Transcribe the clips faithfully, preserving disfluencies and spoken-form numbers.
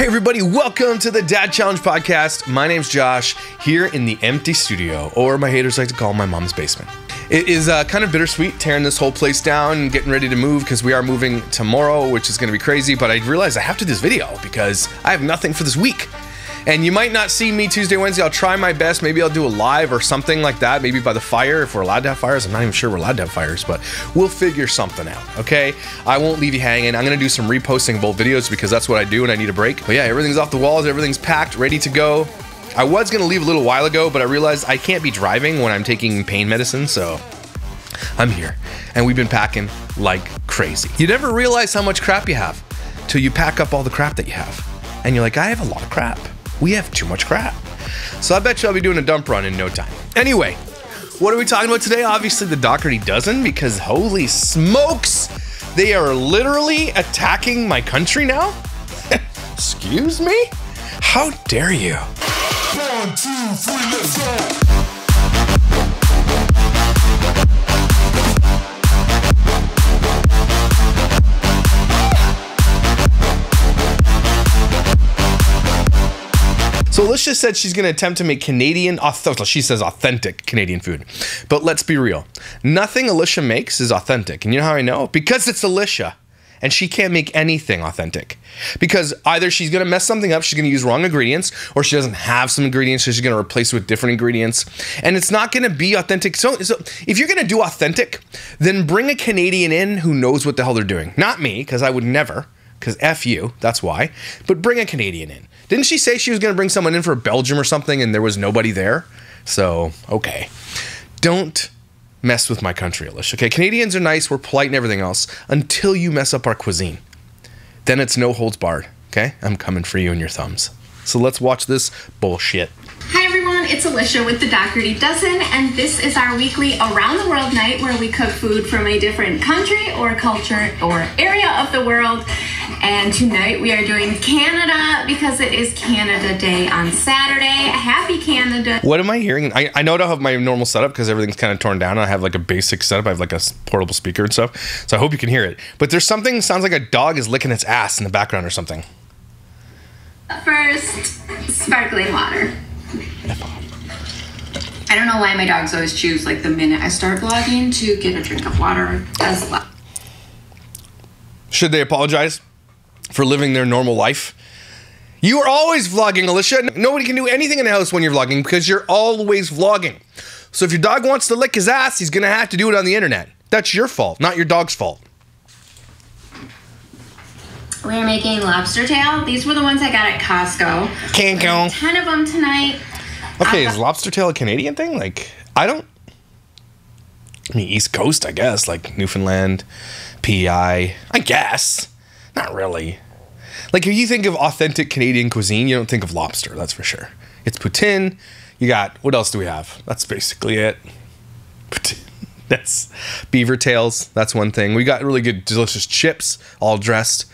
Hey everybody, welcome to the Dad Challenge Podcast. My name's Josh, here in the empty studio, or my haters like to call my mom's basement. It is uh, kind of bittersweet tearing this whole place down and getting ready to move because we are moving tomorrow, which is going to be crazy, but I realized I have to do this video because I have nothing for this week. And you might not see me Tuesday, Wednesday. I'll try my best. Maybe I'll do a live or something like that. Maybe by the fire, if we're allowed to have fires. I'm not even sure we're allowed to have fires, but we'll figure something out, okay? I won't leave you hanging. I'm going to do some reposting of old videos because that's what I do and I need a break. But yeah, everything's off the walls. Everything's packed, ready to go. I was going to leave a little while ago, but I realized I can't be driving when I'm taking pain medicine, so I'm here. And we've been packing like crazy. You never realize how much crap you have till you pack up all the crap that you have. And you're like, I have a lot of crap. We have too much crap. So I bet you I'll be doing a dump run in no time. Anyway, what are we talking about today? Obviously the Dougherty Dozen, because holy smokes, they are literally attacking my country now? Excuse me? How dare you? One, two, three, let's go. So Alicia said she's going to attempt to make Canadian, she says authentic Canadian food. But let's be real. Nothing Alicia makes is authentic. And you know how I know? Because it's Alicia. And she can't make anything authentic. Because either she's going to mess something up, she's going to use wrong ingredients, or she doesn't have some ingredients, so she's going to replace it with different ingredients. And it's not going to be authentic. So, so if you're going to do authentic, then bring a Canadian in who knows what the hell they're doing. Not me, because I would never, because F you, that's why. But bring a Canadian in. Didn't she say she was going to bring someone in for Belgium or something and there was nobody there? So, okay. Don't mess with my country, Alicia. Okay, Canadians are nice. We're polite and everything else until you mess up our cuisine. Then it's no holds barred, okay? I'm coming for you and your thumbs. So let's watch this bullshit. Hi, everyone. It's Alicia with the Dougherty Dozen, and this is our weekly Around the World night where we cook food from a different country or culture or area of the world. And tonight we are doing Canada because it is Canada Day on Saturday. Happy Canada. What am I hearing? I, I know I don't have my normal setup because everything's kind of torn down. I have like a basic setup. I have like a portable speaker and stuff. So I hope you can hear it. But there's something, sounds like a dog is licking its ass in the background or something. First, sparkling water. I don't know why my dogs always choose like the minute I start vlogging to get a drink of water as well. Should they apologize for living their normal life? You are always vlogging, Alicia. Nobody can do anything in the house when you're vlogging because you're always vlogging. So if your dog wants to lick his ass, he's gonna have to do it on the internet. That's your fault, not your dog's fault. We're making lobster tail. These were the ones I got at Costco. Can't go. ten of them tonight. Okay, is lobster tail a Canadian thing? Like, I don't... I mean, East Coast, I guess. Like, Newfoundland, P E I. I guess. Not really. Like, if you think of authentic Canadian cuisine, you don't think of lobster, that's for sure. It's poutine. You got... What else do we have? That's basically it. Poutine. That's beaver tails. That's one thing. We got really good, delicious chips, all dressed.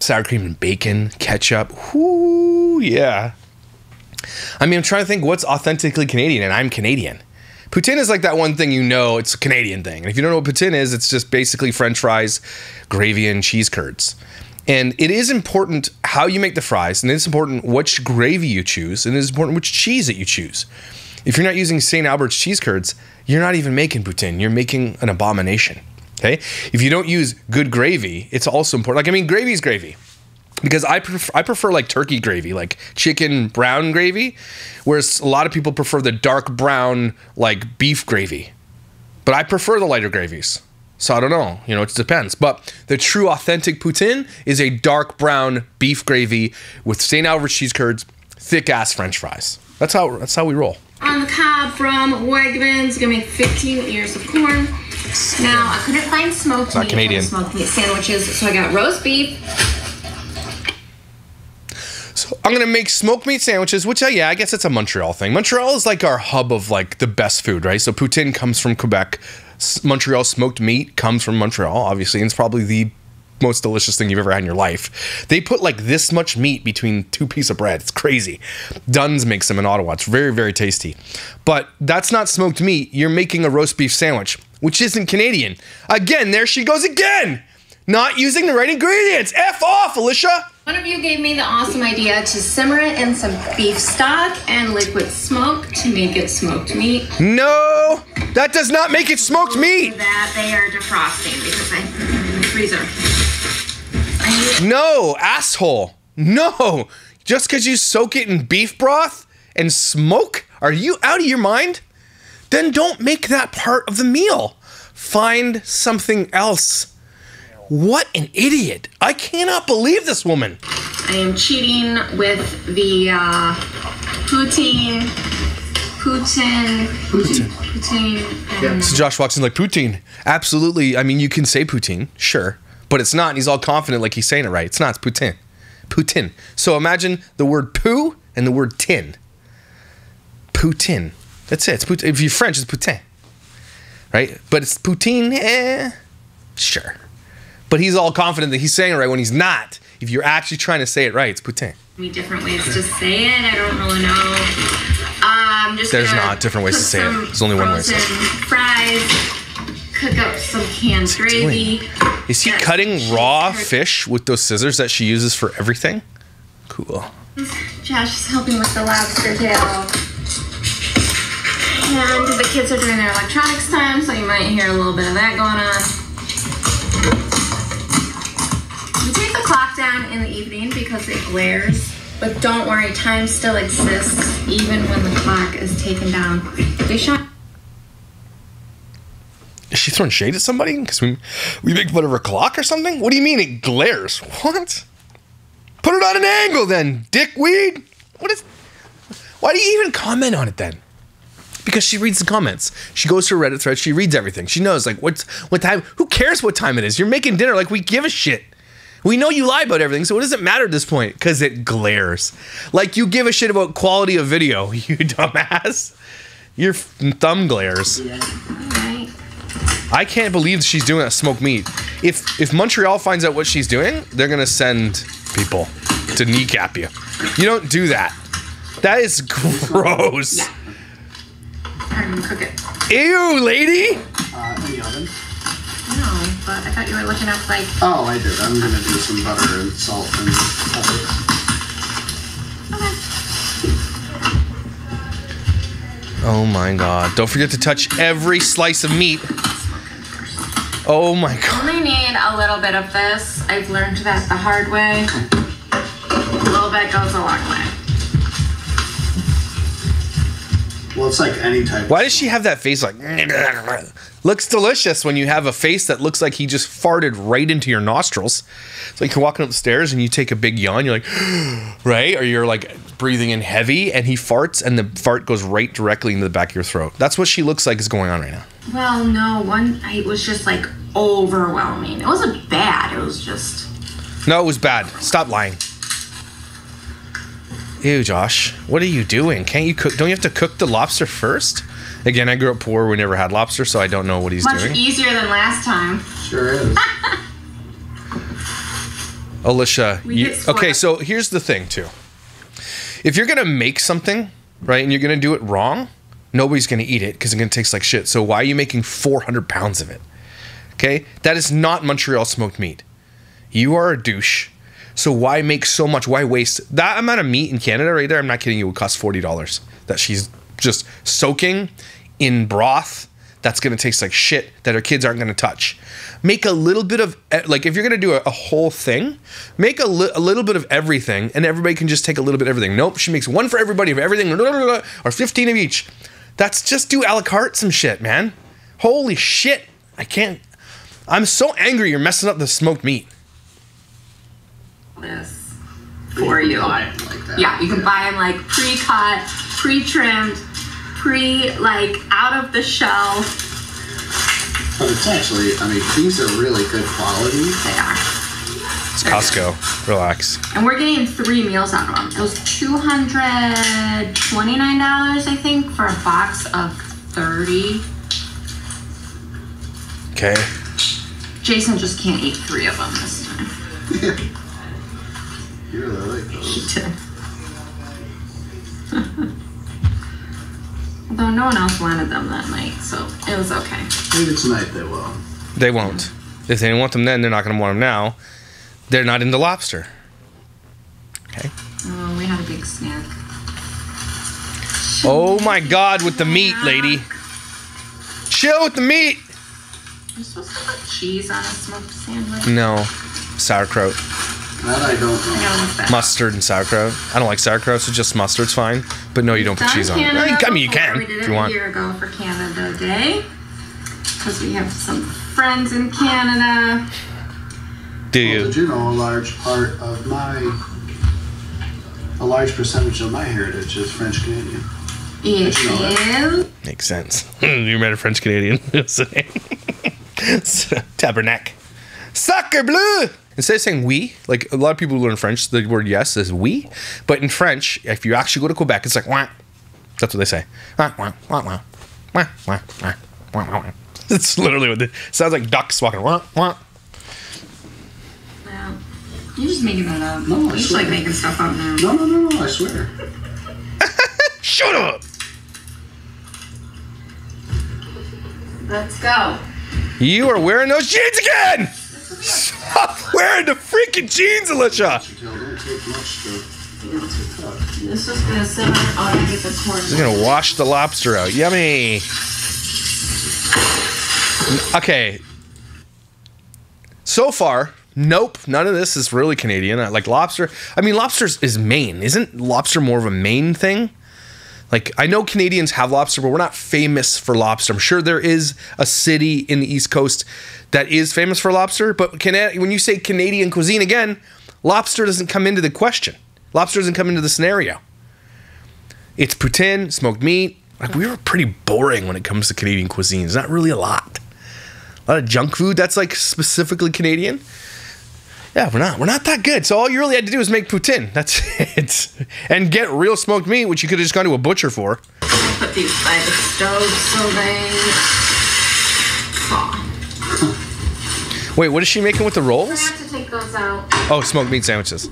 Sour cream and bacon, ketchup. Whoo, yeah. I mean, I'm trying to think what's authentically Canadian, and I'm Canadian. Poutine is like that one thing you know, it's a Canadian thing. And if you don't know what poutine is, it's just basically French fries, gravy, and cheese curds. And it is important how you make the fries, and it's important which gravy you choose, and it's important which cheese that you choose. If you're not using Saint Albert's cheese curds, you're not even making poutine. You're making an abomination, okay? If you don't use good gravy, it's also important. Like, I mean, gravy is gravy. Because I prefer, I prefer like turkey gravy, like chicken brown gravy, whereas a lot of people prefer the dark brown, like beef gravy. But I prefer the lighter gravies. So I don't know, you know, it depends. But the true authentic poutine is a dark brown beef gravy with Saint Albert's cheese curds, thick ass French fries. That's how, that's how we roll. On the cob from Wegmans, gonna make fifteen ears of corn. Now, I couldn't find smoked meat, Canadian. smoked meat sandwiches, so I got roast beef. So I'm gonna make smoked meat sandwiches, which uh, yeah, I guess it's a Montreal thing. Montreal is like our hub of like the best food, right? So poutine comes from Quebec. S Montreal smoked meat comes from Montreal, obviously, and it's probably the most delicious thing you've ever had in your life. They put like this much meat between two pieces of bread. It's crazy. Dunn's makes them in Ottawa. It's very, very tasty. But that's not smoked meat. You're making a roast beef sandwich, which isn't Canadian. Again, there she goes again. Not using the right ingredients. F off, Alicia. One of you gave me the awesome idea to simmer it in some beef stock and liquid smoke to make it smoked meat. No, that does not make it smoked meat. That they are defrosting because I'm in the freezer. No, asshole. No, just because you soak it in beef broth and smoke? Are you out of your mind? Then don't make that part of the meal. Find something else. What an idiot. I cannot believe this woman. I am cheating with the uh, poutine, poutine, poutine, poutine. Yeah. So Josh walks in like, poutine. Absolutely. I mean, you can say poutine, sure, but it's not. And he's all confident like he's saying it right. It's not. It's poutine. Poutine. So imagine the word poo and the word tin. Poutine. That's it. It's poutine. If you're French, it's poutine. Right? But it's poutine, eh? Sure. But he's all confident that he's saying it right when he's not. If you're actually trying to say it right, it's poutine. Different ways to say it, I don't really know. Um, just There's not different ways to say it. There's only one way to say it. Fries, cook up some canned gravy. Is he cutting raw fish with those scissors that she uses for everything? Cool. Josh is helping with the lobster tail. And the kids are doing their electronics time, so you might hear a little bit of that going on. Clock down in the evening because it glares, but don't worry, time still exists even when the clock is taken down. They shot. Is she throwing shade at somebody because we we make fun of her clock or something? What do you mean it glares? What? Put it on an angle then, dickweed. What is? Why do you even comment on it then? Because she reads the comments. She goes to a Reddit thread. She reads everything. She knows like what's what time. Who cares what time it is? You're making dinner like we give a shit. We know you lie about everything, so what does it matter at this point? Because it glares. Like, you give a shit about quality of video, you dumbass. Your thumb glares. Yeah. Right. I can't believe she's doing that smoked meat. If if Montreal finds out what she's doing, they're going to send people to kneecap you. You don't do that. That is gross. Yeah. I'm gonna cook it. Ew, lady! Uh, in the oven. No, but I thought you were looking up like... Oh, I did. I'm going to do some butter and salt and pepper. Okay. Oh, my God. Don't forget to touch every slice of meat. Oh, my God. I only need a little bit of this. I've learned that the hard way. A little bit goes a long way. Well, it's like any type of... Why does she have that face like... Looks delicious when you have a face that looks like he just farted right into your nostrils. It's like you're walking up the stairs and you take a big yawn. You're like, right? Or you're like breathing in heavy and he farts and the fart goes right directly into the back of your throat. That's what she looks like is going on right now. Well, no, one night was just like overwhelming. It wasn't bad. It was just. No, it was bad. Stop lying. Ew, Josh. What are you doing? Can't you cook? Don't you have to cook the lobster first? Again, I grew up poor. We never had lobster, so I don't know what he's Much doing. Much easier than last time. Sure is. Alicia, you, okay, so here's the thing, too. If you're going to make something, right, and you're going to do it wrong, nobody's going to eat it because it's going to taste like shit. So why are you making four hundred pounds of it? Okay? That is not Montreal smoked meat. You are a douche. So why make so much? Why waste? That amount of meat in Canada right there, I'm not kidding you, would cost forty dollars that she's just soaking in broth that's going to taste like shit that our kids aren't going to touch. Make a little bit of, like if you're going to do a, a whole thing, make a, li a little bit of everything and everybody can just take a little bit of everything. Nope, she makes one for everybody of everything or fifteen of each. That's just do a la carte some shit, man. Holy shit. I can't, I'm so angry you're messing up the smoked meat. This for you. you. Like that. Yeah, you can buy them like pre-cut, pre-trimmed, pre like out of the shell. But it's actually, I mean, these are really good quality. They are. It's They're Costco. Good. Relax. And we're getting three meals out of them. It was two hundred twenty-nine dollars, I think, for a box of thirty. Okay. Jason just can't eat three of them this time. You really like those. She did. Although no one else wanted them that night, so it was okay. Maybe tonight they will. They won't. If they didn't want them then, they're not going to want them now. They're not into lobster. Okay. Oh, we had a big snack. Oh my God, with the meat, lady. Chill with the meat. You're supposed to put cheese on a smoked sandwich. No. Sauerkraut. That I don't know. I mustard and sauerkraut. I don't like sauerkraut, so just mustard's fine. But no, you don't put cheese on it. I mean, you can if you want. We did it a year ago for Canada Day. Because we have some friends in Canada. Do you? Well, did you know a large part of my... A large percentage of my heritage is French Canadian. It is. Makes sense. You met a French Canadian. Tabernacle. Sacre bleu! Instead of saying oui, like a lot of people who learn French, the word yes is oui. But in French, if you actually go to Quebec, it's like wah. That's what they say. Wah, wah, wah, wah, wah, wah, wah, wah, wah. It's literally what it sounds like, ducks walking. Wah, wah. You're just making that up. No, I You're swear. Just like making stuff up now. No, no, no, no, I swear. Shut up! Let's go. You are wearing those jeans again! Stop wearing the freaking jeans, Alicia! This is gonna sit on all you get the corn. This is gonna wash the lobster out. Yummy! Okay. So far... Nope, none of this is really Canadian. I like lobster. I mean, lobster is Maine. Isn't lobster more of a Maine thing? Like, I know Canadians have lobster, but we're not famous for lobster. I'm sure there is a city in the East Coast that is famous for lobster, but can, when you say Canadian cuisine again, lobster doesn't come into the question. Lobster doesn't come into the scenario. It's poutine, smoked meat. Like, we were pretty boring when it comes to Canadian cuisine. It's not really a lot. A lot of junk food that's, like, specifically Canadian. Yeah, we're not. We're not that good. So all you really had to do is make poutine. That's it. And get real smoked meat, which you could have just gone to a butcher for. Put these by the stove so they thaw. Wait, what is she making with the rolls? I have to take those out. Oh, smoked meat sandwiches.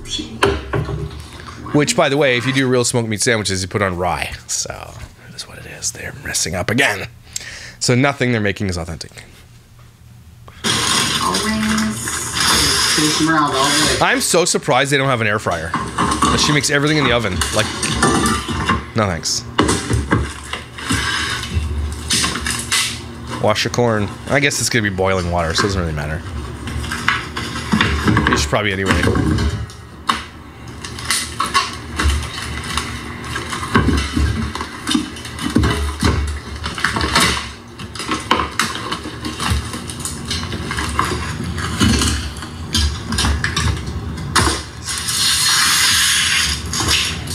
Which, by the way, if you do real smoked meat sandwiches, you put on rye. So it is what it is. They're messing up again. So nothing they're making is authentic. I'm so surprised they don't have an air fryer. She makes everything in the oven. Like, no thanks. Wash your corn. I guess it's going to be boiling water, so it doesn't really matter. You should probably anyway.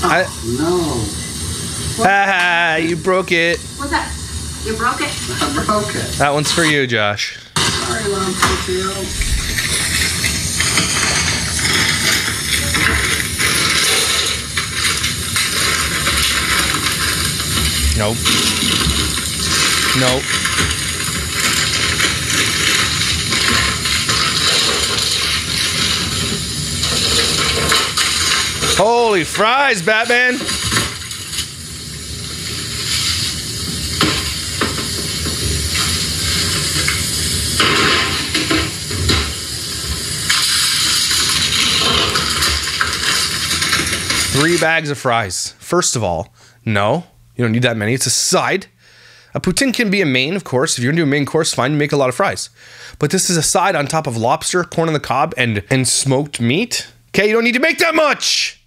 I, no. Haha, you broke it. What's that? You broke it? I broke it. That one's for you, Josh. Sorry, Mom. Thank you. Nope. Nope. Holy fries, Batman! Three bags of fries. First of all, no, you don't need that many. It's a side. A poutine can be a main, of course. If you're gonna do a main course, fine, you make a lot of fries. But this is a side on top of lobster, corn on the cob, and, and smoked meat. Okay, you don't need to make that much!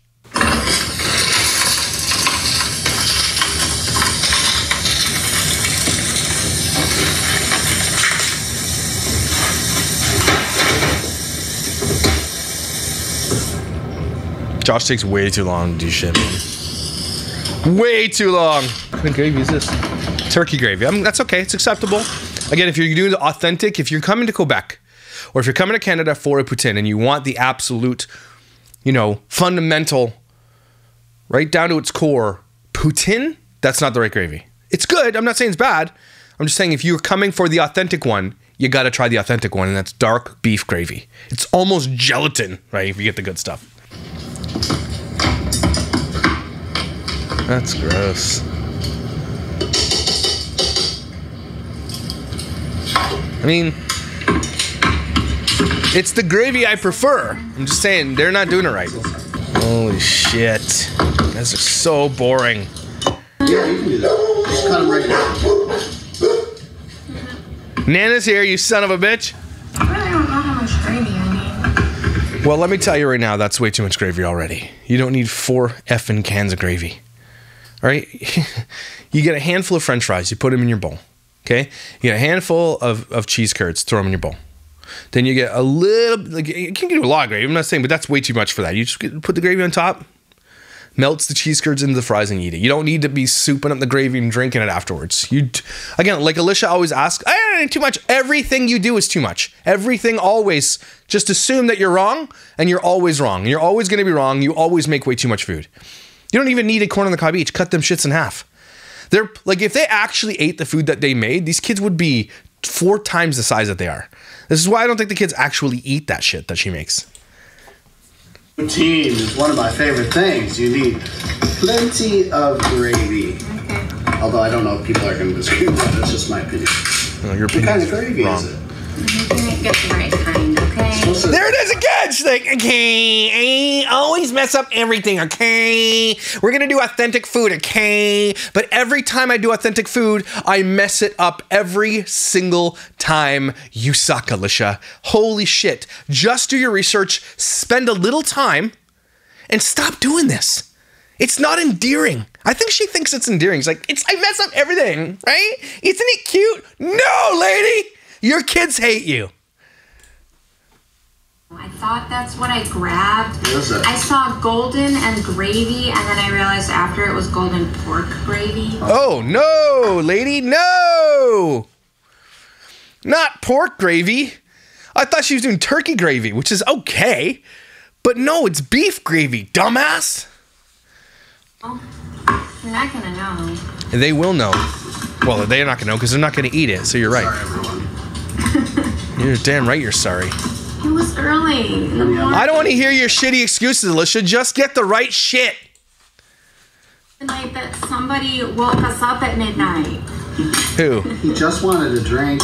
Josh takes way too long to do shit, man. Way too long! What kind of gravy is this? Turkey gravy. I mean, that's okay, it's acceptable. Again, if you're doing the authentic, if you're coming to Quebec, or if you're coming to Canada for a poutine and you want the absolute, you know, fundamental, right down to its core, poutine, that's not the right gravy. It's good, I'm not saying it's bad. I'm just saying if you're coming for the authentic one, you gotta try the authentic one, and that's dark beef gravy. It's almost gelatin, right, if you get the good stuff. That's gross. I mean, It's the gravy I prefer. I'm just saying, they're not doing it right. Holy shit. Those are so boring. Yeah, you can do that. Just cut them right now. Nana's here, you son of a bitch. I really don't know how much gravy I need. Well, let me tell you right now, that's way too much gravy already. You don't need four effing cans of gravy. All right? You get a handful of french fries. You put them in your bowl. Okay? You get a handful of, of cheese curds. Throw them in your bowl. Then you get a little... Like, you can't do a lot of gravy. I'm not saying, but that's way too much for that. You just get, put the gravy on top. Melts the cheese curds into the fries and eat it. You don't need to be souping up the gravy and drinking it afterwards. You, again, like Alicia always asks, I don't need too much. Everything you do is too much. Everything always. Just assume that you're wrong, and you're always wrong. You're always going to be wrong. You always make way too much food. You don't even need a corn on the cob each. Cut them shits in half. They're like, if they actually ate the food that they made, these kids would be four times the size that they are. This is why I don't think the kids actually eat that shit that she makes. Poutine is one of my favorite things. You need plenty of gravy. Okay. Although I don't know if people are going to disagree with that. That's just my opinion. No, your opinion what kind of gravy wrong. Is it? You can get the right kind, okay? There it is again! She's like, okay, I always mess up everything, okay? We're going to do authentic food, okay? But every time I do authentic food, I mess it up every single time. You suck, Alicia. Holy shit. Just do your research, spend a little time, and stop doing this. It's not endearing. I think she thinks it's endearing. She's like, it's, I mess up everything, right? Isn't it cute? No, lady! Your kids hate you. I thought that's what I grabbed. What is it? I saw golden and gravy, and then I realized after it was golden pork gravy. Oh, no, lady, no. Not pork gravy. I thought she was doing turkey gravy, which is okay. But no, it's beef gravy, dumbass. Well, you're not going to know. They will know. Well, they're not going to know because they're not going to eat it, so you're right. Sorry, everyone. You're damn right you're sorry. It was early. I don't want to hear your shitty excuses, Alicia. Just get the right shit. The night that somebody woke us up at midnight. Who? He just wanted a drink.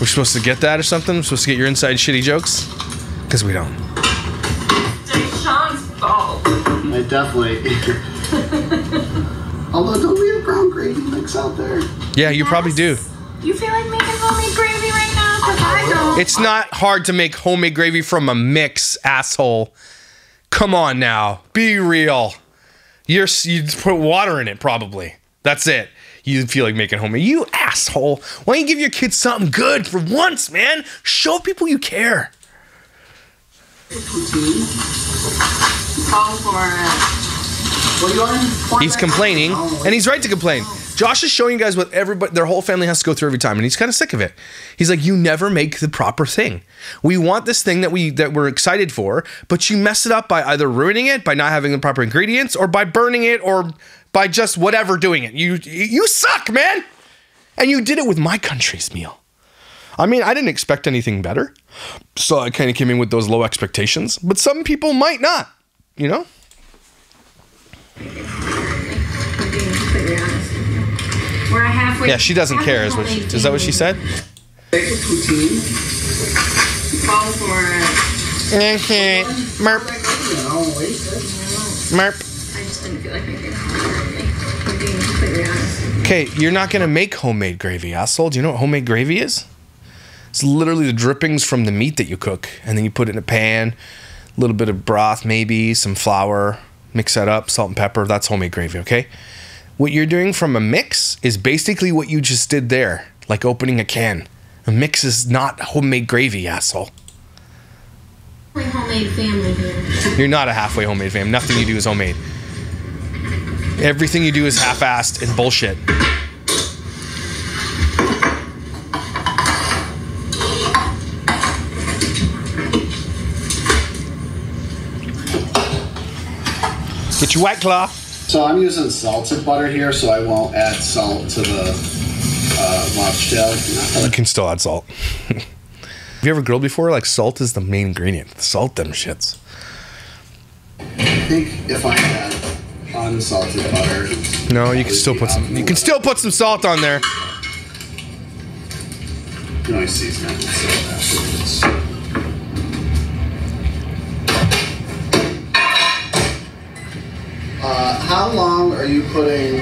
We're supposed to get that or something? We're supposed to get your inside shitty jokes? Because we don't. It's Sean's fault. I definitely... Although, don't we have brown gravy mix out there? Yeah, you yes. probably do. You feel like making homemade gravy right now? Because I don't. It's not hard to make homemade gravy from a mix, asshole. Come on now. Be real. You're, you put water in it, probably. That's it. You feel like making homemade. You asshole. Why don't you give your kids something good for once, man? Show people you care. Call for it. He's complaining, and he's right to complain. Josh is showing you guys what everybody, their whole family has to go through every time, and he's kind of sick of it. He's like, you never make the proper thing. We want this thing that, we, that we're excited for, but you mess it up by either ruining it, by not having the proper ingredients, or by burning it, or by just whatever doing it. You, you suck, man! And you did it with my country's meal. I mean, I didn't expect anything better, so I kind of came in with those low expectations, but some people might not, you know? Yeah, she doesn't care. Is, what she, is that what she said? Okay. Merp. Merp. Okay, you're not going to make homemade gravy, asshole. Do you know what homemade gravy is? It's literally the drippings from the meat that you cook, and then you put it in a pan, a little bit of broth maybe, some flour. Mix that up, salt and pepper. That's homemade gravy, okay? What you're doing from a mix is basically what you just did there, like opening a can. A mix is not homemade gravy, asshole. Homemade family here. You're not a halfway homemade fam. Nothing you do is homemade. Everything you do is half-assed and bullshit. Get your white claw. So I'm using salted butter here, so I won't add salt to the uh, mobtail. You can still add salt. Have you ever grilled before? Like, salt is the main ingredient. Salt them shits. I think if I add unsalted butter. No, you can still put some. You can still put some salt on there. You can always season it yourself afterwards. Uh, how long are you putting?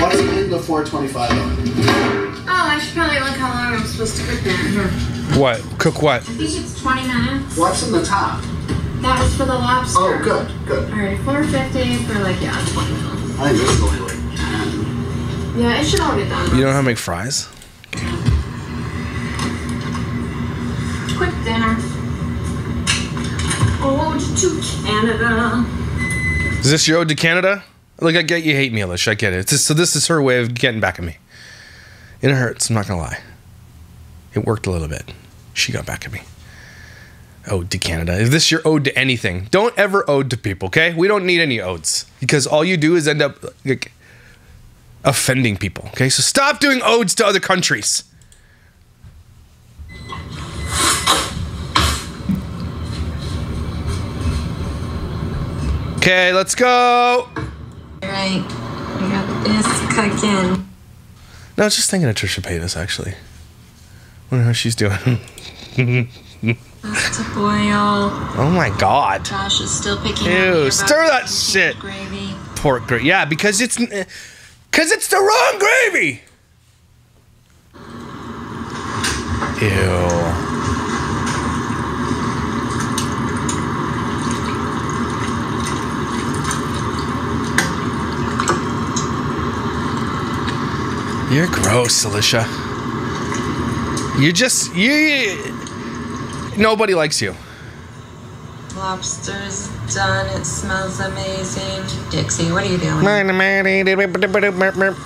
What are you putting the four twenty-five on? Oh, I should probably look how long I'm supposed to cook that. What? Cook what? I think it's twenty minutes. What's in the top? That was for the lobster. Oh, good, good. All right, four fifty for like, yeah, twenty minutes. I think this is only like ten. Yeah, it should all get done. You know how to make fries? Quick dinner. Ode to Canada. Is this your ode to Canada? Look, I get you hate me, Elish. I get it. It's just, so this is her way of getting back at me. It hurts. I'm not going to lie. It worked a little bit. She got back at me. Ode to Canada. Is this your ode to anything? Don't ever ode to people, okay? We don't need any odes. Because all you do is end up like, offending people, okay? So stop doing odes to other countries. Okay, let's go. All right, we got this cooking. No, I was just thinking of Trisha Paytas, actually. I wonder how she's doing. That's to boil. Oh my God. Josh is still picking. Ew, stir that shit. Gravy. Pork gravy. Yeah, because it's, because it's the wrong gravy. Ew. You're gross, Alicia. You just you, you. Nobody likes you. Lobster's done. It smells amazing. Dixie, what are you doing?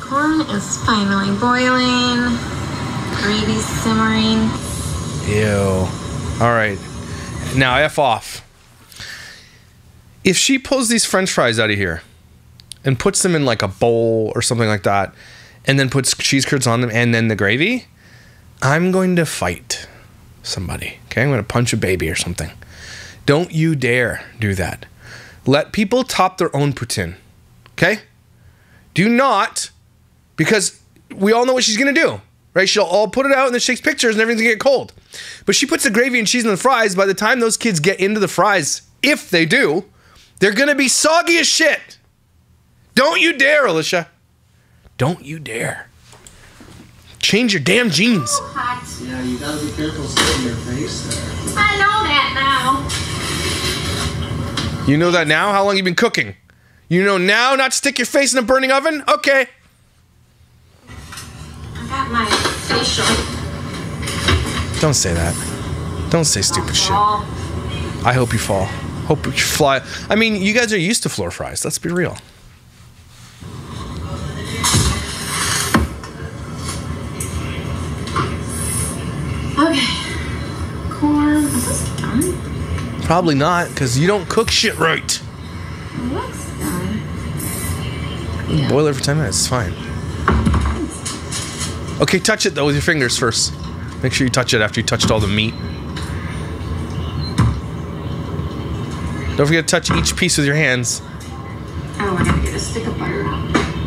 Corn is finally boiling. Gravy's simmering. Ew. All right. Now F off. If she pulls these French fries out of here, and puts them in like a bowl or something like that, and then puts cheese curds on them and then the gravy, I'm going to fight somebody, okay? I'm going to punch a baby or something. Don't you dare do that. Let people top their own poutine, okay? Do not, because we all know what she's going to do, right? She'll all put it out and then she takes pictures and everything's going to get cold. But she puts the gravy and cheese in the fries. By the time those kids get into the fries, if they do, they're going to be soggy as shit. Don't you dare, Alicia. Don't you dare. Change your damn jeans. Oh, hot. Yeah, you gotta be careful sitting your face there. I know that now. You know that now? How long you been cooking? You know now not to stick your face in a burning oven? Okay. I got my facial. Don't say that. Don't say stupid shit. I hope you fall. Hope you fly. I mean, you guys are used to floor fries. Let's be real. Probably not, because you don't cook shit right. What's that? Yeah. Boil it for ten minutes. It's fine. Okay, touch it, though, with your fingers first. Make sure you touch it after you touched all the meat. Don't forget to touch each piece with your hands. Oh, I gotta get a stick of butter.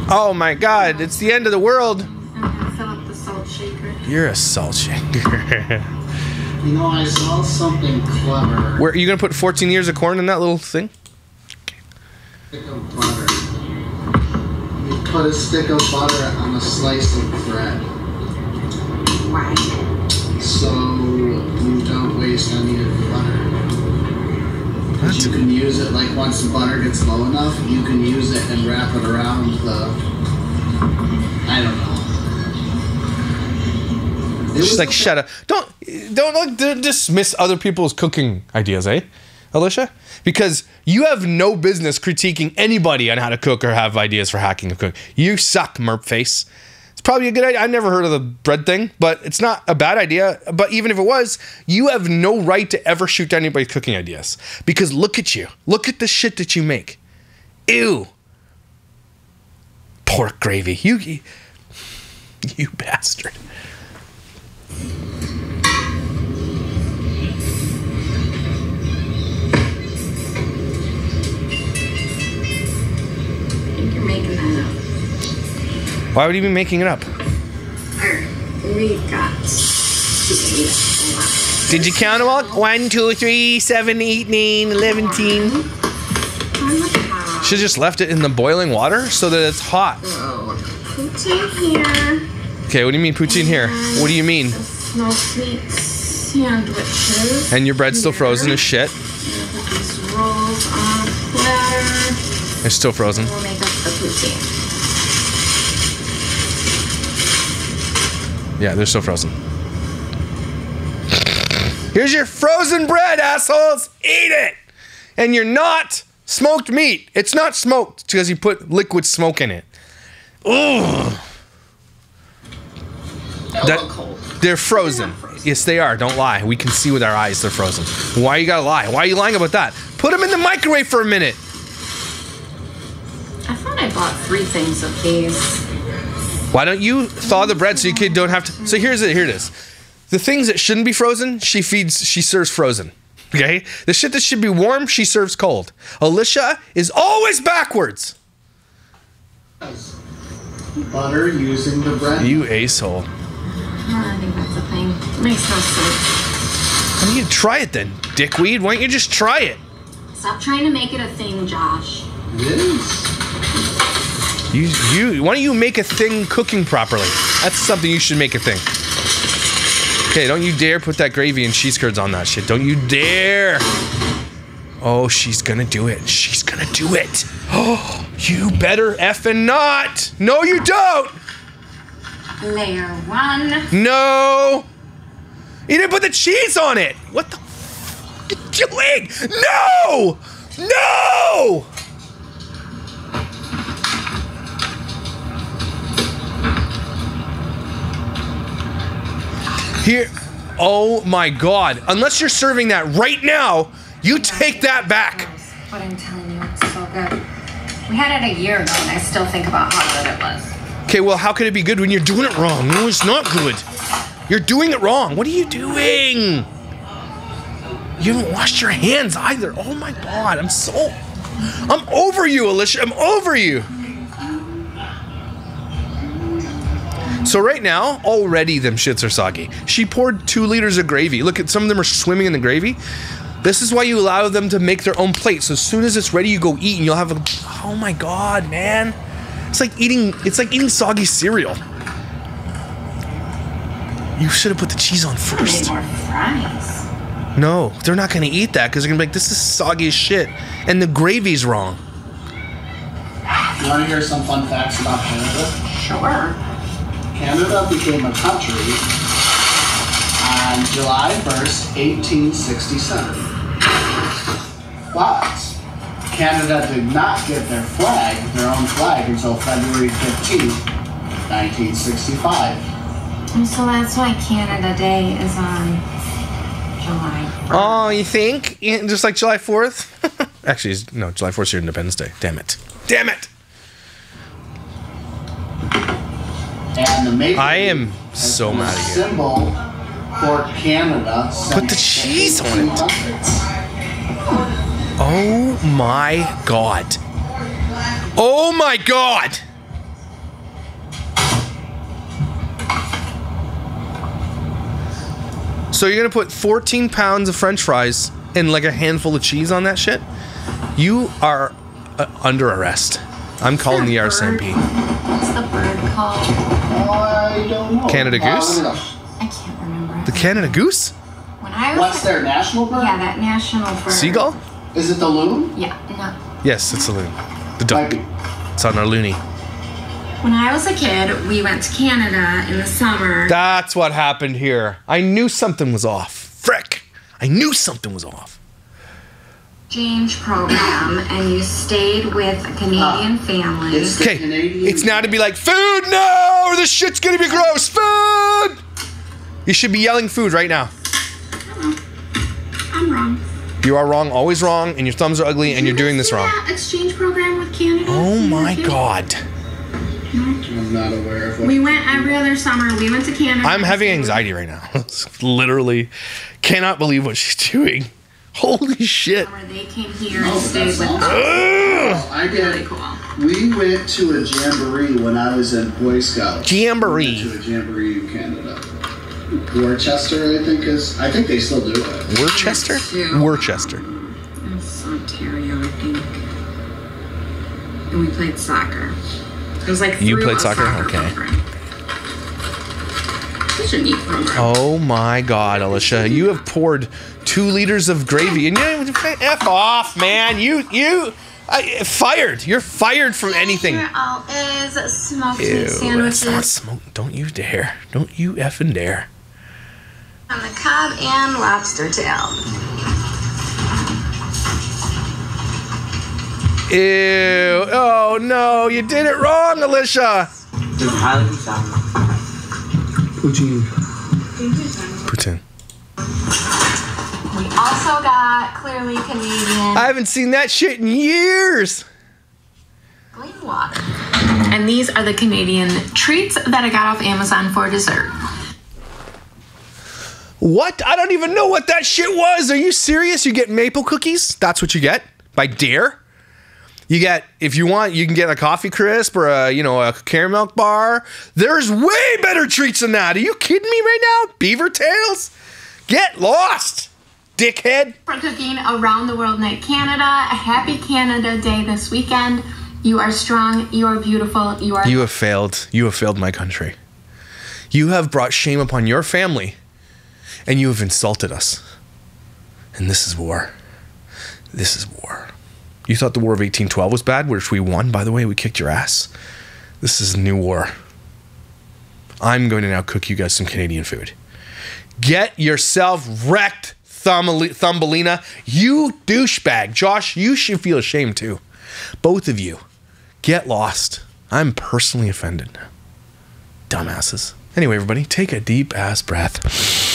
Oh, my God. It's the end of the world. I'm gonna fill up the salt shaker. You're a salt shaker. You know, I saw something clever. Where are you gonna put fourteen ears of corn in that little thing? Stick of butter. You put a stick of butter on a slice of bread. Why? So you don't waste any of the butter. But you can use it like once the butter gets low enough, you can use it and wrap it around the. I don't know. She's like, shut up. Don't don't like don't dismiss other people's cooking ideas, eh, Alicia? Because you have no business critiquing anybody on how to cook or have ideas for hacking or cooking. You suck, merp face. It's probably a good idea. I've never heard of the bread thing, but it's not a bad idea. But even if it was, you have no right to ever shoot down anybody's cooking ideas. Because look at you. Look at the shit that you make. Ew. Pork gravy. You, you, you bastard. Why would you be making it up? we've got did you count them all? one, two, three, seven, eight, nine, eleven, ten. She just left it in the boiling water so that it's hot. Oh, poutine here. Okay, what do you mean poutine here? What do you mean? Snowflake sandwiches. And your bread's still frozen as shit. These rolls on a platter. They're still frozen. We'll make up the poutine. Yeah, they're still frozen. Here's your frozen bread, assholes. Eat it. And you're not smoked meat. It's not smoked because you put liquid smoke in it. Ugh. That, they're frozen. frozen. Yes, they are. Don't lie. We can see with our eyes they're frozen. Why you gotta lie? Why are you lying about that? Put them in the microwave for a minute. I thought I bought three things of these. Why don't you thaw the bread so your kid don't have to? So here's it. Here it is. The things that shouldn't be frozen, she feeds. She serves frozen. Okay. The shit that should be warm, she serves cold. Alicia is always backwards. Butter using the bread. You asshole. I think that's the thing. It makes no sense. Why don't you try it then, dickweed? Why don't you just try it? Stop trying to make it a thing, Josh. It is. You, you, why don't you make a thing cooking properly? That's something you should make a thing. Okay, don't you dare put that gravy and cheese curds on that shit. Don't you dare. Oh, she's gonna do it. She's gonna do it. Oh, you better effing not. No, you don't. Layer one. No! You didn't put the cheese on it! What the fuck are you doing? No! No! Here. Oh my god. Unless you're serving that right now, you take that back. But I'm telling you, it's so good. We had it a year ago and I still think about how good it was. Okay, well, how could it be good when you're doing it wrong? No, it's not good. You're doing it wrong. What are you doing? You haven't washed your hands either. Oh my god, I'm so... I'm over you, Alicia. I'm over you. So right now, already them shits are soggy. She poured two liters of gravy. Look, at some of them are swimming in the gravy. This is why you allow them to make their own plates. So as soon as it's ready, you go eat and you'll have a... Oh my god, man. It's like eating, it's like eating soggy cereal. You should have put the cheese on first. More fries. No, they're not going to eat that because they're going to be like, this is soggy as shit. And the gravy's wrong. You want to hear some fun facts about Canada? Sure. Canada became a country on July first, eighteen sixty-seven. But... Canada did not get their flag, their own flag, until February fifteenth, nineteen sixty-five. And so that's why Canada Day is on July first. Oh, you think? Just like July fourth? Actually, no, July fourth is your Independence Day. Damn it. Damn it! And the maple I am so mad at you. Symbol for Canada. Put the cheese on it. Oh my god. Oh my god. So you're gonna put fourteen pounds of french fries and like a handful of cheese on that shit? You are uh, under arrest. I'm calling the R S M P. What's the bird called? I don't know. Canada Goose? I can't remember. The Canada Goose? When I was What's their national bird? Yeah, that national bird. Seagull? Is it the loon? Yeah, no. Yes, it's the loon. The duck. It's on our loony. When I was a kid, we went to Canada in the summer. That's what happened here. I knew something was off. Frick. I knew something was off. Exchange program, and you stayed with a Canadian uh, family. It's okay, it's now to be like, food, no! Or this shit's gonna be gross. Food! You should be yelling food right now. I'm wrong. You are wrong, always wrong, and your thumbs are ugly, Did and you're you doing this wrong. That exchange program with Canada. Oh my god. I'm not aware of what. We went every other summer. We went to Canada. I'm having anxiety right now. Literally, cannot believe what she's doing. Holy shit. They came here and stayed with us. I did. Really cool. We went to a jamboree when I was in Boy Scouts. Jamboree. We went to a jamboree in Canada. Worcester, I think is. I think they still do it. Worcester? Yeah. Worcester. It's Ontario, I think. And we played soccer. It was like you played soccer? soccer? Okay. Such a neat program. Oh my God, Alicia, you have poured two liters of gravy, and you don't even f off, man. You you. I, fired. You're fired from anything. Here all is smoked Ew, meat sandwiches. That's not smoked. Don't you dare. Don't you effing dare. On the cob and lobster tail. Ew. Oh, no. You did it wrong, Alicia. Pretend. We also got Clearly Canadian. I haven't seen that shit in years. Clean water. And these are the Canadian treats that I got off Amazon for dessert. What? I don't even know what that shit was. Are you serious? You get maple cookies? That's what you get by Dare. You get, if you want, you can get a Coffee Crisp or a, you know, a caramel bar. There's way better treats than that. Are you kidding me right now? Beaver tails? Get lost, dickhead. For cooking Around the World Night Canada. A happy Canada Day this weekend. You are strong. You are beautiful. You are. You have failed. You have failed my country. You have brought shame upon your family, and you have insulted us. And this is war. This is war. You thought the War of eighteen twelve was bad, which we won, by the way. We kicked your ass. This is a new war. I'm going to now cook you guys some Canadian food. Get yourself wrecked, Thumbelina. You douchebag. Josh, you should feel ashamed too. Both of you. Get lost. I'm personally offended. Dumbasses. Anyway, everybody, take a deep ass breath.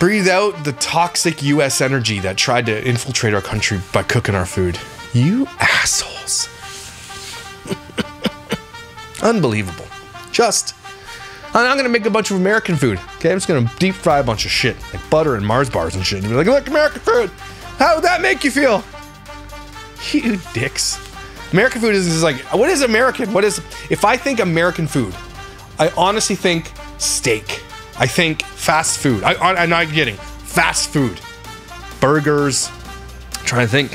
Breathe out the toxic U S energy that tried to infiltrate our country by cooking our food. You assholes. Unbelievable. Just. And I'm going to make a bunch of American food. Okay, I'm just going to deep fry a bunch of shit. Like butter and Mars bars and shit. And be like, look, American food. How would that make you feel? You dicks. American food is just like, what is American? What is, if I think American food, I honestly think steak. I think fast food. I, I, I'm not getting fast food, burgers. I'm trying to think,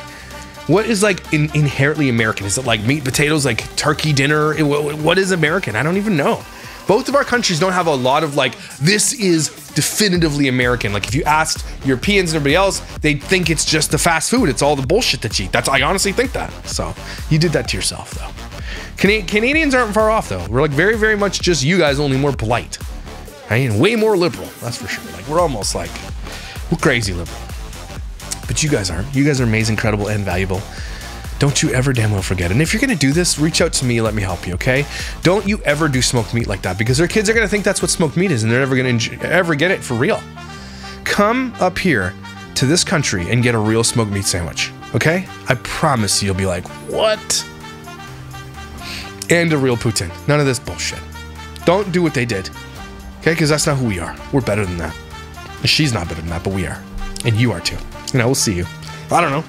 what is like in, inherently American? Is it like meat, potatoes, like turkey dinner? It, what, what is American? I don't even know. Both of our countries don't have a lot of like, this is definitively American. Like if you asked Europeans and everybody else, they think it's just the fast food. It's all the bullshit that you eat. That's, I honestly think that. So you did that to yourself though. Can, Canadians aren't far off though. We're like very, very much just you guys, only more polite. I mean, way more liberal, that's for sure. Like, we're almost like, we're crazy liberal. But you guys aren't. You guys are amazing, incredible, and valuable. Don't you ever damn well forget. And if you're gonna do this, reach out to me, let me help you, okay? Don't you ever do smoked meat like that because their kids are gonna think that's what smoked meat is and they're never gonna ever get it for real. Come up here to this country and get a real smoked meat sandwich, okay? I promise you, you'll be like, what? And a real poutine. None of this bullshit. Don't do what they did. Okay, because that's not who we are. We're better than that. And she's not better than that, but we are. And you are too. And I will see you. I don't know.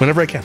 Whenever I can.